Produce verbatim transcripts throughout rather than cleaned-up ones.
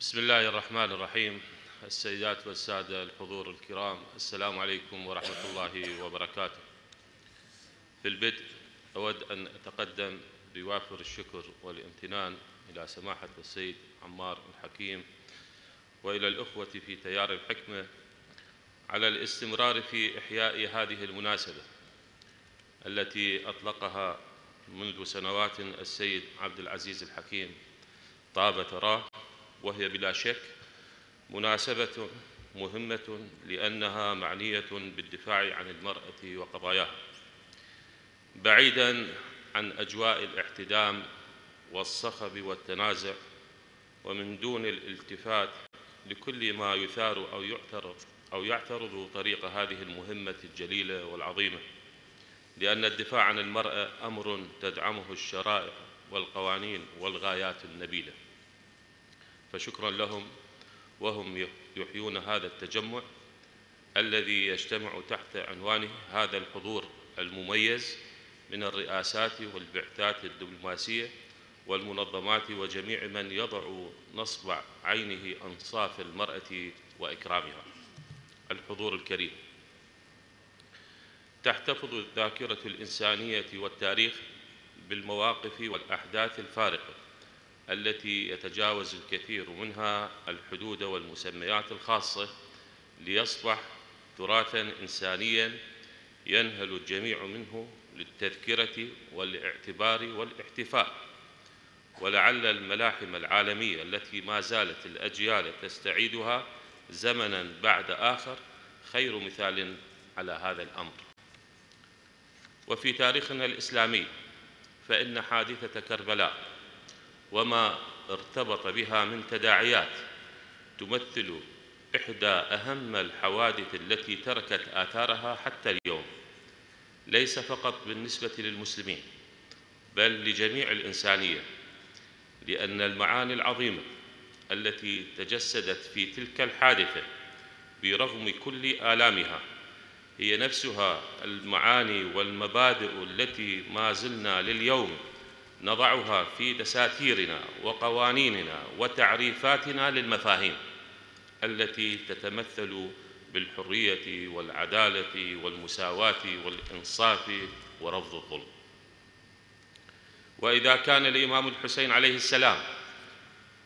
بسم الله الرحمن الرحيم. السيدات والسادة الحضور الكرام، السلام عليكم ورحمة الله وبركاته. في البدء أود أن أتقدم بوافر الشكر والامتنان إلى سماحة السيد عمار الحكيم وإلى الأخوة في تيار الحكمة على الاستمرار في إحياء هذه المناسبة التي أطلقها منذ سنوات السيد عبد العزيز الحكيم طاب ثراه، وهي بلا شك مناسبة مهمة لأنها معنية بالدفاع عن المرأة وقضاياها، بعيداً عن أجواء الاحتدام والصخب والتنازع، ومن دون الالتفات لكل ما يثار أو يعترض أو يعترض طريق هذه المهمة الجليلة والعظيمة، لأن الدفاع عن المرأة أمر تدعمه الشرائع والقوانين والغايات النبيلة، فشكراً لهم وهم يحيون هذا التجمع الذي يجتمع تحت عنوانه هذا الحضور المميز من الرئاسات والبعثات الدبلوماسية والمنظمات وجميع من يضع نصب عينه أنصاف المرأة وإكرامها. الحضور الكريم، تحتفظ الذاكرة الإنسانية والتاريخ بالمواقف والأحداث الفارقة التي يتجاوز الكثير منها الحدود والمسميات الخاصة ليصبح تراثاً إنسانياً ينهل الجميع منه للتذكرة والاعتبار والاحتفاء. ولعل الملاحم العالمية التي ما زالت الأجيال تستعيدها زمناً بعد آخر خير مثال على هذا الأمر. وفي تاريخنا الإسلامي فإن حادثة كربلاء وما ارتبط بها من تداعيات تمثل إحدى أهم الحوادث التي تركت آثارها حتى اليوم، ليس فقط بالنسبة للمسلمين بل لجميع الإنسانية، لأن المعاني العظيمة التي تجسدت في تلك الحادثة برغم كل آلامها هي نفسها المعاني والمبادئ التي ما زلنا لليوم نضعها في دساتيرنا وقوانيننا وتعريفاتنا للمفاهيم التي تتمثل بالحرية والعدالة والمساواة والإنصاف ورفض الظلم. وإذا كان الإمام الحسين عليه السلام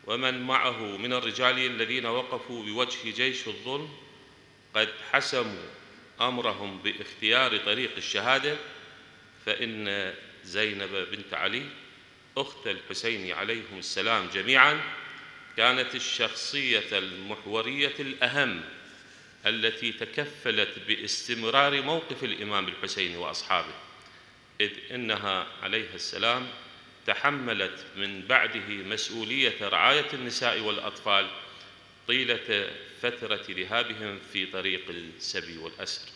ومن معه من الرجال الذين وقفوا بوجه جيش الظلم قد حسموا أمرهم باختيار طريق الشهادة، فإن زينب بنت علي أخت الحسين عليهم السلام جميعاً كانت الشخصية المحورية الأهم التي تكفلت باستمرار موقف الإمام الحسين وأصحابه، إذ إنها عليها السلام تحملت من بعده مسؤولية رعاية النساء والأطفال طيلة فترة ذهابهم في طريق السبي والأسر،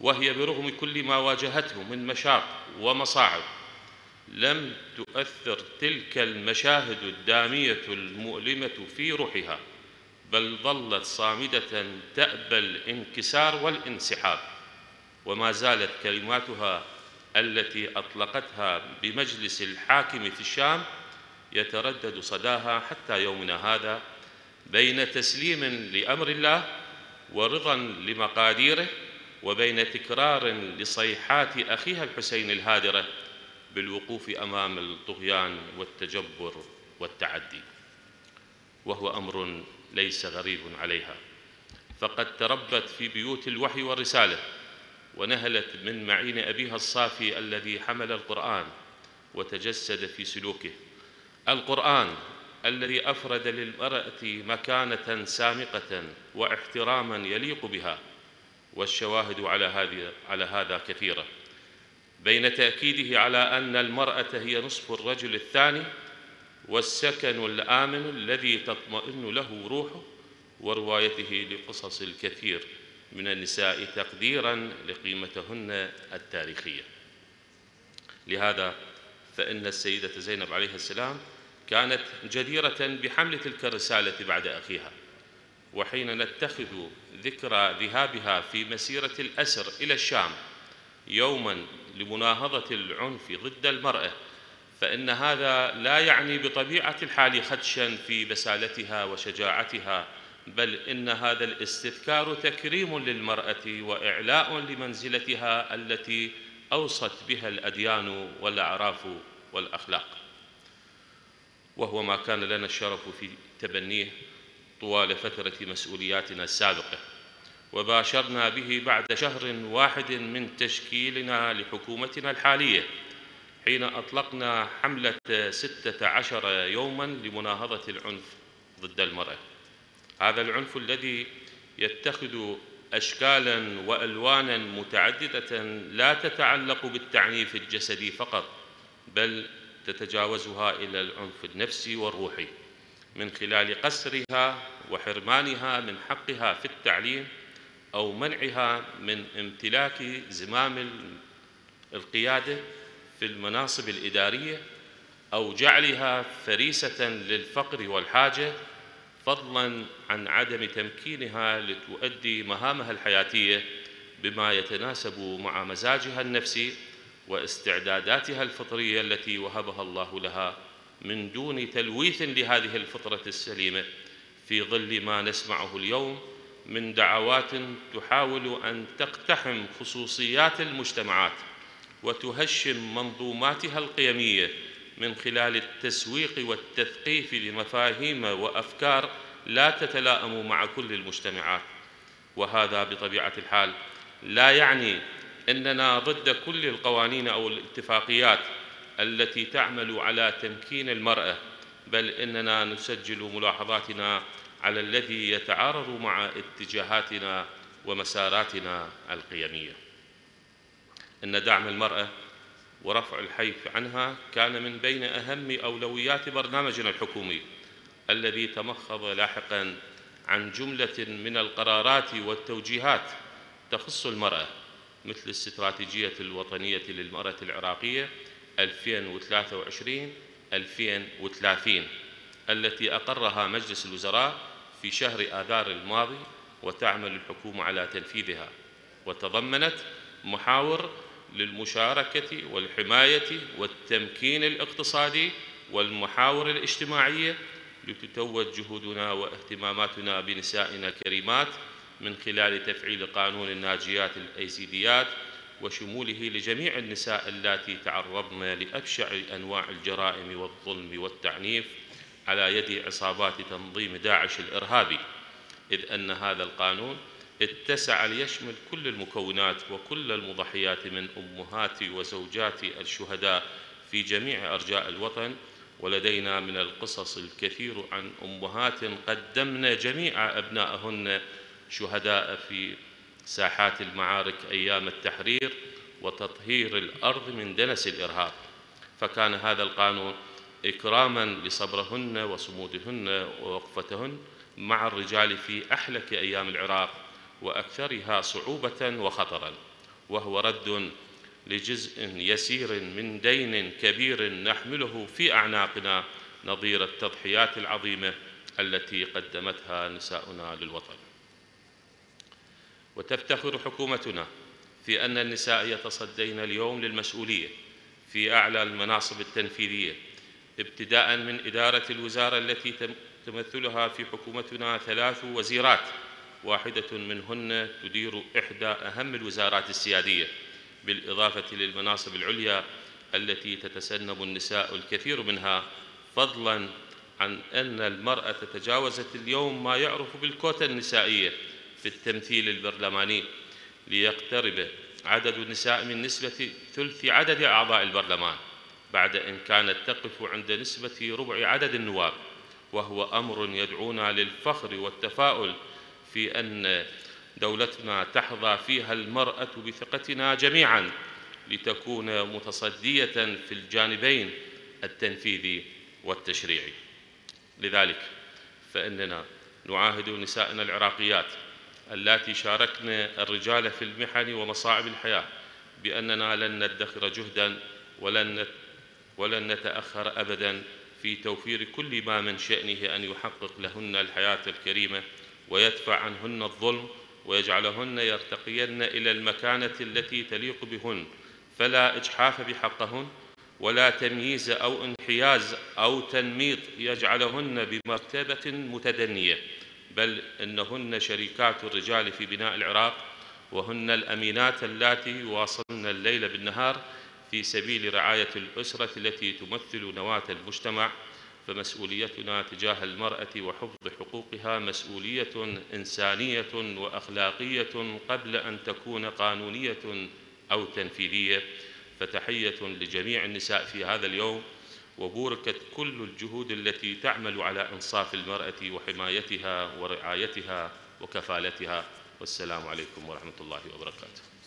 وهي برغم كل ما واجهته من مشاق ومصاعب لم تؤثر تلك المشاهد الدامية المؤلمة في روحها، بل ظلت صامدة تأبى الانكسار والانسحاب، وما زالت كلماتها التي أطلقتها بمجلس الحاكم في الشام يتردد صداها حتى يومنا هذا بين تسليم لأمر الله ورضاً لمقاديره، وبين تكرار لصيحات أخيها الحسين الهادرة بالوقوف أمام الطغيان والتجبر والتعدي، وهو أمر ليس غريب عليها، فقد تربت في بيوت الوحي والرسالة ونهلت من معين أبيها الصافي الذي حمل القرآن وتجسد في سلوكه، القرآن الذي أفرد للمرأة مكانة سامقة واحتراما يليق بها، والشواهد على هذه على هذا كثيرة، بين تأكيده على أن المرأة هي نصف الرجل الثاني والسكن الآمن الذي تطمئن له روحه، وروايته لقصص الكثير من النساء تقديراً لقيمتهن التاريخية. لهذا فإن السيدة زينب عليها السلام كانت جديرة بحمل تلك الرسالة بعد أخيها، وحين نتخذ ذكرى ذهابها في مسيرة الأسر إلى الشام يوماً لمناهضة العنف ضد المرأة فإن هذا لا يعني بطبيعة الحال خدشاً في بسالتها وشجاعتها، بل إن هذا الاستذكار تكريم للمرأة وإعلاء لمنزلتها التي أوصت بها الأديان والأعراف والأخلاق، وهو ما كان لنا الشرف في تبنيه طوال فترة مسؤولياتنا السابقة، وباشرنا به بعد شهر واحد من تشكيلنا لحكومتنا الحالية، حين أطلقنا حملة ستة عشر يوماً لمناهضة العنف ضد المرأة. هذا العنف الذي يتخذ أشكالاً وألواناً متعددة لا تتعلق بالتعنيف الجسدي فقط، بل تتجاوزها إلى العنف النفسي والروحي، من خلال قصرها وحرمانها من حقها في التعليم أو منعها من امتلاك زمام القيادة في المناصب الإدارية، أو جعلها فريسة للفقر والحاجة، فضلاً عن عدم تمكينها لتؤدي مهامها الحياتية بما يتناسب مع مزاجها النفسي واستعداداتها الفطرية التي وهبها الله لها، من دون تلويث لهذه الفطرة السليمة، في ظل ما نسمعه اليوم من دعوات تحاول أن تقتحم خصوصيات المجتمعات وتهشم منظوماتها القيمية من خلال التسويق والتثقيف لمفاهيم وأفكار لا تتلائم مع كل المجتمعات. وهذا بطبيعة الحال لا يعني أننا ضد كل القوانين أو الاتفاقيات التي تعمل على تمكين المرأة، بل إننا نسجل ملاحظاتنا على الذي يتعارض مع اتجاهاتنا ومساراتنا القيمية. إن دعم المرأة ورفع الحيف عنها كان من بين أهم أولويات برنامجنا الحكومي، الذي تمخض لاحقاً عن جملة من القرارات والتوجيهات تخص المرأة، مثل الاستراتيجية الوطنية للمرأة العراقية ألفين وثلاثة وعشرين ألفين وثلاثين التي أقرها مجلس الوزراء في شهر آذار الماضي، وتعمل الحكومة على تنفيذها، وتضمنت محاور للمشاركة والحماية والتمكين الاقتصادي والمحاور الاجتماعية، لتتوج جهودنا واهتماماتنا بنسائنا الكريمات من خلال تفعيل قانون الناجيات الأيزيديات، وشموله لجميع النساء اللاتي تعرضن لأبشع أنواع الجرائم والظلم والتعنيف على يد عصابات تنظيم داعش الإرهابي، إذ أن هذا القانون اتسع ليشمل كل المكونات وكل المضحيات، من أمهات وزوجات الشهداء في جميع أرجاء الوطن. ولدينا من القصص الكثير عن أمهات قدمن جميع أبنائهن شهداء في ساحات المعارك أيام التحرير وتطهير الأرض من دنس الإرهاب، فكان هذا القانون إكراماً لصبرهن وصمودهن ووقفتهن مع الرجال في أحلك أيام العراق وأكثرها صعوبة وخطراً، وهو رد لجزء يسير من دين كبير نحمله في أعناقنا نظير التضحيات العظيمة التي قدمتها نساؤنا للوطن. وتفتخر حكومتنا في أن النساء يتصدين اليوم للمسؤولية في أعلى المناصب التنفيذية، ابتداءً من إدارة الوزارة التي تمثلها في حكومتنا ثلاث وزيرات، واحدة منهن تدير إحدى أهم الوزارات السيادية، بالإضافة للمناصب العليا التي تتسنب النساء الكثير منها، فضلاً عن أن المرأة تجاوزت اليوم ما يعرف بالكوتا النسائية في التمثيل البرلماني، ليقترب عدد النساء من نسبة ثلث عدد أعضاء البرلمان، بعد أن كانت تقف عند نسبة ربع عدد النواب، وهو أمر يدعونا للفخر والتفاؤل في أن دولتنا تحظى فيها المرأة بثقتنا جميعاً، لتكون متصدية في الجانبين التنفيذي والتشريعي. لذلك فإننا نعاهد نسائنا العراقيات اللاتي شاركن الرجال في المحن ومصاعب الحياة بأننا لن ندخر جهداً ولن ولن نتأخر أبداً في توفير كل ما من شأنه أن يحقق لهن الحياة الكريمة، ويدفع عنهن الظلم، ويجعلهن يرتقين إلى المكانة التي تليق بهن، فلا إجحاف بحقهن، ولا تمييز أو انحياز أو تنميط يجعلهن بمرتبة متدنية، بل إنهن شريكات الرجال في بناء العراق، وهن الأمينات اللاتي واصلن الليل بالنهار في سبيل رعاية الأسرة التي تمثل نواة المجتمع. فمسؤوليتنا تجاه المرأة وحفظ حقوقها مسؤولية إنسانية وأخلاقية قبل أن تكون قانونية أو تنفيذية. فتحية لجميع النساء في هذا اليوم، وبوركت كل الجهود التي تعمل على إنصاف المرأة وحمايتها ورعايتها وكفالتها. والسلام عليكم ورحمة الله وبركاته.